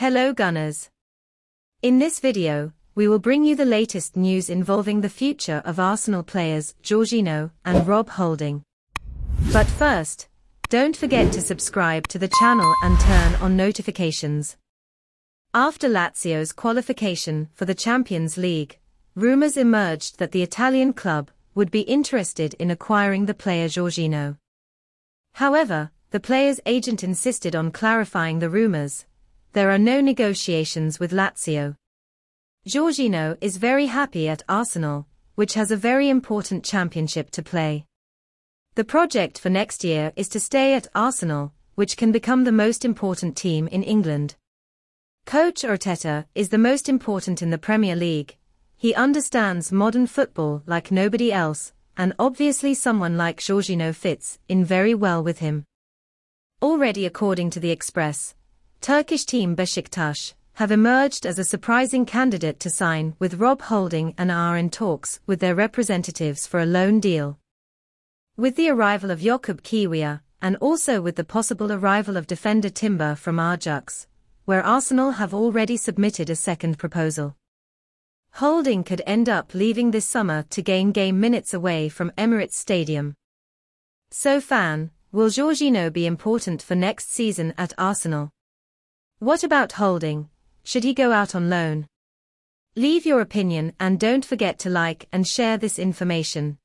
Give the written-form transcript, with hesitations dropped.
Hello Gunners! In this video, we will bring you the latest news involving the future of Arsenal players Jorginho and Rob Holding. But first, don't forget to subscribe to the channel and turn on notifications. After Lazio's qualification for the Champions League, rumours emerged that the Italian club would be interested in acquiring the player Jorginho. However, the player's agent insisted on clarifying the rumours. There are no negotiations with Lazio. Jorginho is very happy at Arsenal, which has a very important championship to play. The project for next year is to stay at Arsenal, which can become the most important team in England. Coach Arteta is the most important in the Premier League. He understands modern football like nobody else, and obviously someone like Jorginho fits in very well with him. Already, according to The Express, Turkish team Besiktas have emerged as a surprising candidate to sign with Rob Holding and are in talks with their representatives for a loan deal. With the arrival of Yakub Kiwiya, and also with the possible arrival of defender Timber from Ajax, where Arsenal have already submitted a second proposal. Holding could end up leaving this summer to gain game minutes away from Emirates Stadium. So fan, will Jorginho be important for next season at Arsenal? What about Holding? Should he go out on loan? Leave your opinion and don't forget to like and share this information.